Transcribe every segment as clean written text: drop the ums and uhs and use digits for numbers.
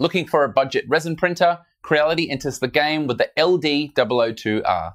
Looking for a budget resin printer? Creality enters the game with the LD002R.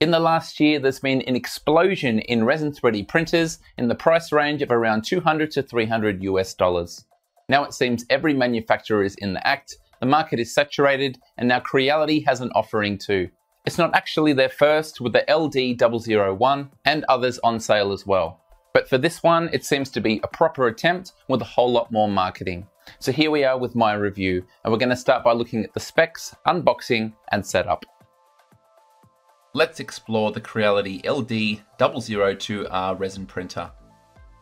In the last year, there's been an explosion in resin 3D printers in the price range of around $200 to $300. Now it seems every manufacturer is in the act, the market is saturated, and now Creality has an offering too. It's not actually their first, with the LD001 and others on sale as well. But for this one, it seems to be a proper attempt with a whole lot more marketing. So here we are with my review, and we're going to start by looking at the specs, unboxing, and setup. Let's explore the Creality LD002R resin printer.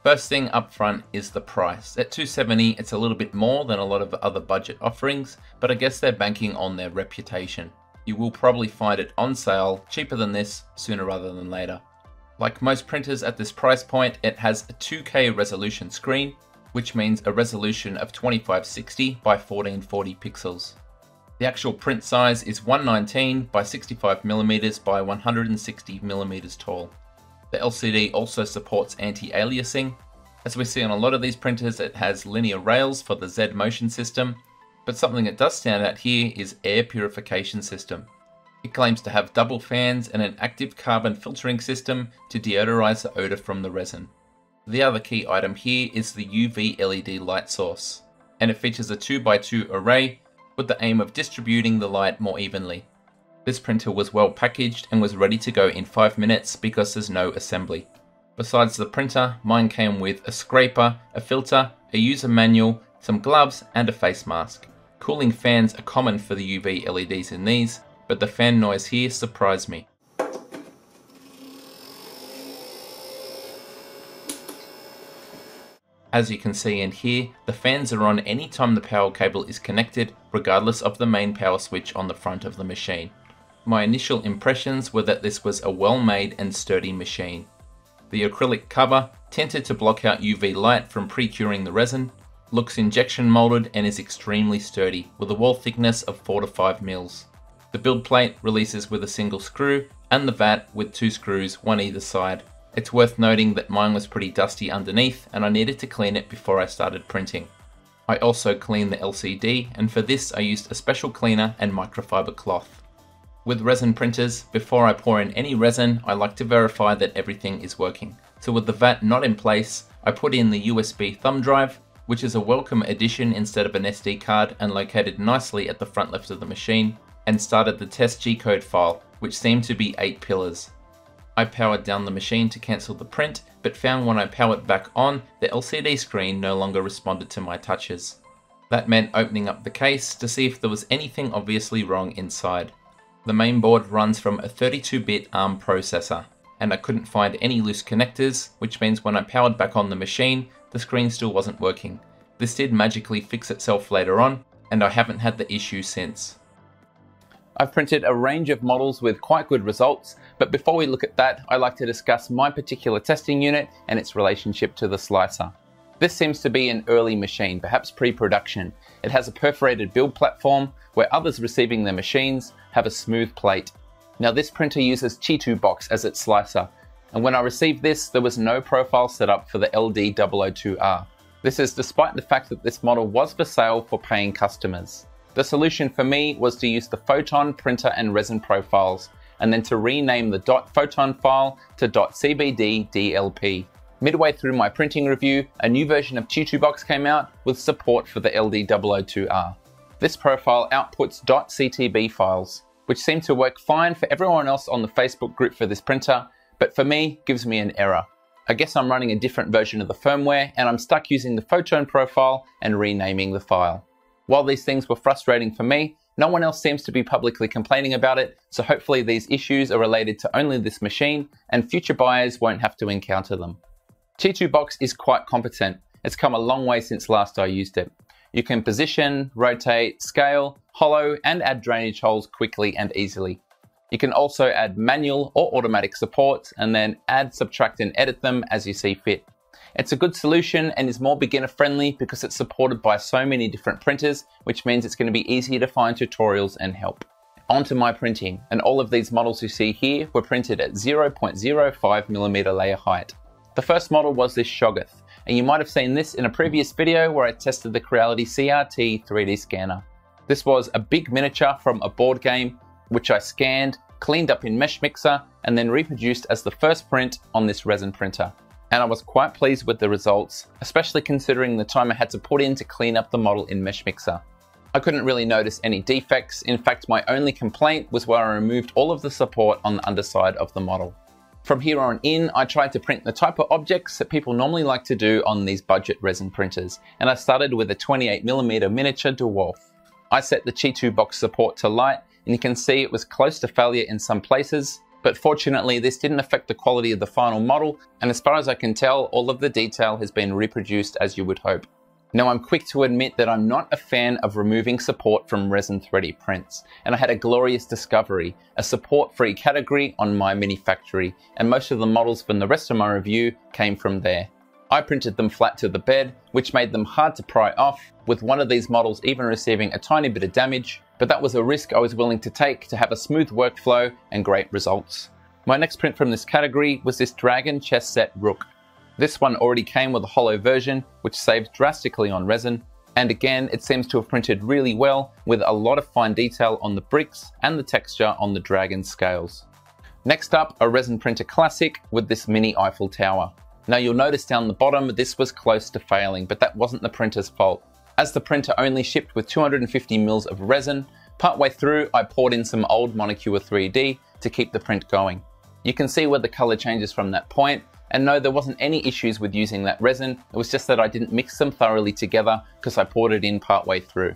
First thing up front is the price. At $270, it's a little bit more than a lot of other budget offerings, but I guess they're banking on their reputation. You will probably find it on sale cheaper than this sooner rather than later. Like most printers at this price point, it has a 2K resolution screen, which means a resolution of 2560 by 1440 pixels. The actual print size is 119 by 65 millimeters by 160 millimeters tall. The LCD also supports anti-aliasing. As we see on a lot of these printers, it has linear rails for the Z motion system, but something that does stand out here is air purification system. It claims to have double fans and an active carbon filtering system to deodorize the odor from the resin. The other key item here is the UV LED light source, and it features a 2x2 array with the aim of distributing the light more evenly. This printer was well packaged and was ready to go in 5 minutes because there's no assembly. Besides the printer, mine came with a scraper, a filter, a user manual, some gloves, and a face mask. Cooling fans are common for the UV LEDs in these, but the fan noise here surprised me. As you can see in here, the fans are on any time the power cable is connected, regardless of the main power switch on the front of the machine. My initial impressions were that this was a well-made and sturdy machine. The acrylic cover, tinted to block out UV light from pre-curing the resin, looks injection molded and is extremely sturdy, with a wall thickness of 4 to 5 mils. The build plate releases with a single screw, and the vat with 2 screws, one either side. It's worth noting that mine was pretty dusty underneath and I needed to clean it before I started printing. I also cleaned the LCD, and for this I used a special cleaner and microfiber cloth. With resin printers, before I pour in any resin, I like to verify that everything is working. So with the vat not in place, I put in the USB thumb drive, which is a welcome addition instead of an SD card and located nicely at the front left of the machine, and started the test G-code file, which seemed to be 8 pillars. I powered down the machine to cancel the print, but found when I powered back on, the LCD screen no longer responded to my touches. That meant opening up the case to see if there was anything obviously wrong inside. The main board runs from a 32-bit ARM processor, and I couldn't find any loose connectors, which means when I powered back on the machine, the screen still wasn't working. This did magically fix itself later on, and I haven't had the issue since. I've printed a range of models with quite good results, but before we look at that, I like to discuss my particular testing unit and its relationship to the slicer. This seems to be an early machine, perhaps pre-production. It has a perforated build platform where others receiving their machines have a smooth plate. Now this printer uses ChiTuBox as its slicer, and when I received this, there was no profile set up for the LD002R. This is despite the fact that this model was for sale for paying customers. The solution for me was to use the Photon printer and resin profiles, and then to rename the .photon file to .cbd.dlp. Midway through my printing review, a new version of ChiTuBox came out with support for the LD002R. This profile outputs .ctb files, which seem to work fine for everyone else on the Facebook group for this printer, but for me, gives me an error. I guess I'm running a different version of the firmware, and I'm stuck using the Photon profile and renaming the file. While these things were frustrating for me, no one else seems to be publicly complaining about it, so hopefully these issues are related to only this machine and future buyers won't have to encounter them. ChiTuBox is quite competent. It's come a long way since last I used it. You can position, rotate, scale, hollow, and add drainage holes quickly and easily. You can also add manual or automatic supports and then add, subtract, and edit them as you see fit. It's a good solution and is more beginner friendly because it's supported by so many different printers, which means it's going to be easier to find tutorials and help. onto my printing, and all of these models you see here were printed at 0.05mm layer height. The first model was this Shoggoth, and you might have seen this in a previous video where I tested the Creality CRT 3D scanner. This was a big miniature from a board game, which I scanned, cleaned up in MeshMixer, and then reproduced as the first print on this resin printer. And I was quite pleased with the results, especially considering the time I had to put in to clean up the model in MeshMixer. I couldn't really notice any defects. In fact, my only complaint was where I removed all of the support on the underside of the model. From here on in, I tried to print the type of objects that people normally like to do on these budget resin printers, and I started with a 28mm miniature dwarf. I set the ChiTuBox support to light, and you can see it was close to failure in some places, but fortunately this didn't affect the quality of the final model, and as far as I can tell, all of the detail has been reproduced as you would hope. Now, I'm quick to admit that I'm not a fan of removing support from resin 3D prints, and I had a glorious discovery, a support-free category on MyMiniFactory, and most of the models from the rest of my review came from there. I printed them flat to the bed, which made them hard to pry off, with one of these models even receiving a tiny bit of damage, but that was a risk I was willing to take to have a smooth workflow and great results. My next print from this category was this dragon chess set rook. This one already came with a hollow version, which saved drastically on resin, and again it seems to have printed really well with a lot of fine detail on the bricks and the texture on the dragon scales. Next up, a resin printer classic with this mini Eiffel tower. Now, you'll notice down the bottom this was close to failing, but that wasn't the printer's fault, as the printer only shipped with 250 mils of resin. Partway through, I poured in some old Monocure 3D to keep the print going. You can see where the color changes from that point. And no, there wasn't any issues with using that resin, it was just that I didn't mix them thoroughly together because I poured it in partway through.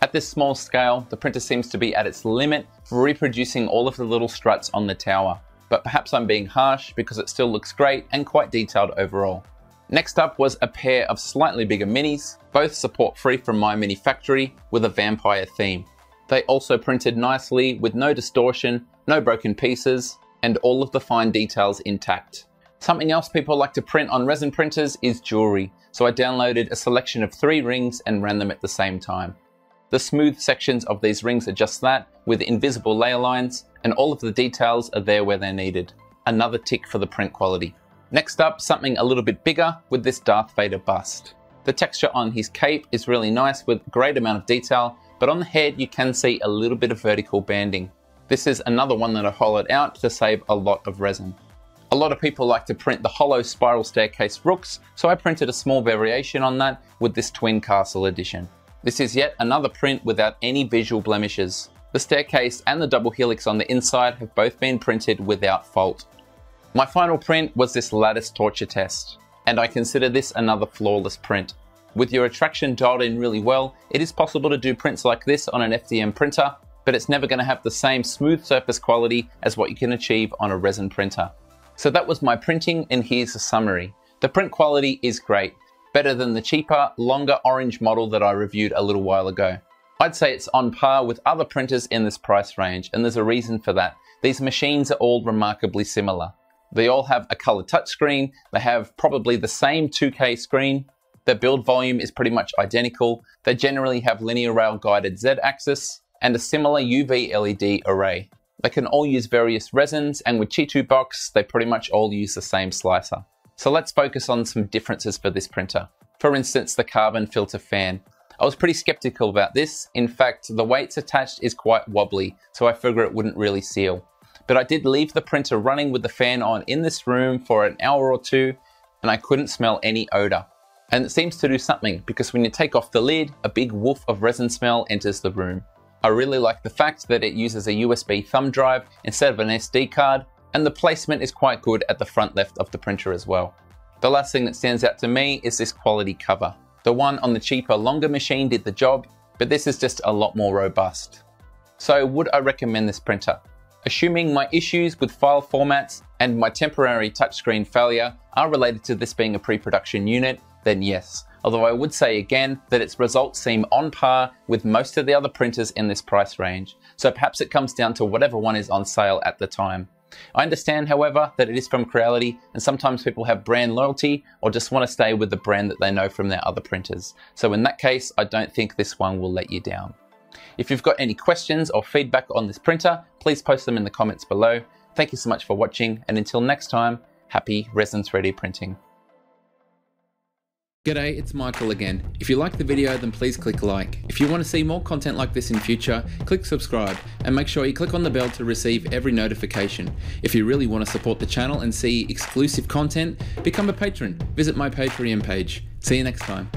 At this small scale, the printer seems to be at its limit for reproducing all of the little struts on the tower, but perhaps I'm being harsh because it still looks great and quite detailed overall. Next up was a pair of slightly bigger minis, both support free from MyMiniFactory with a vampire theme. They also printed nicely with no distortion, no broken pieces, and all of the fine details intact. Something else people like to print on resin printers is jewelry, so I downloaded a selection of 3 rings and ran them at the same time. The smooth sections of these rings are just that, with invisible layer lines, and all of the details are there where they're needed. Another tick for the print quality. Next up, something a little bit bigger with this Darth Vader bust. The texture on his cape is really nice with a great amount of detail, but on the head you can see a little bit of vertical banding. This is another one that I hollowed out to save a lot of resin. A lot of people like to print the hollow spiral staircase rooks, so I printed a small variation on that with this twin castle edition. This is yet another print without any visual blemishes. The staircase and the double helix on the inside have both been printed without fault. My final print was this lattice torture test, and I consider this another flawless print. With your attraction dialed in really well, it is possible to do prints like this on an FDM printer, but it's never going to have the same smooth surface quality as what you can achieve on a resin printer. So that was my printing, and here's a summary. The print quality is great, better than the cheaper, longer orange model that I reviewed a little while ago. I'd say it's on par with other printers in this price range, and there's a reason for that. These machines are all remarkably similar. They all have a color touchscreen, they have probably the same 2K screen, their build volume is pretty much identical, they generally have linear rail guided Z-axis, and a similar UV LED array. They can all use various resins, and with ChiTuBox, they pretty much all use the same slicer. So let's focus on some differences for this printer. For instance, the carbon filter fan. I was pretty skeptical about this. In fact, the weights attached is quite wobbly, so I figure it wouldn't really seal. But I did leave the printer running with the fan on in this room for an hour or two, and I couldn't smell any odor. And it seems to do something, because when you take off the lid, a big woof of resin smell enters the room. I really like the fact that it uses a USB thumb drive instead of an SD card, and the placement is quite good at the front left of the printer as well. The last thing that stands out to me is this quality cover. The one on the cheaper Longer machine did the job, but this is just a lot more robust. So would I recommend this printer? Assuming my issues with file formats and my temporary touchscreen failure are related to this being a pre-production unit, then yes. Although I would say again that its results seem on par with most of the other printers in this price range, so perhaps it comes down to whatever one is on sale at the time. I understand, however, that it is from Creality, and sometimes people have brand loyalty or just want to stay with the brand that they know from their other printers. So in that case, I don't think this one will let you down. If you've got any questions or feedback on this printer, please post them in the comments below. Thank you so much for watching, and until next time, happy resin 3D printing. G'day, it's Michael again. If you like the video, then please click like. If you want to see more content like this in future, click subscribe and make sure you click on the bell to receive every notification. If you really want to support the channel and see exclusive content, become a patron. Visit my Patreon page. See you next time.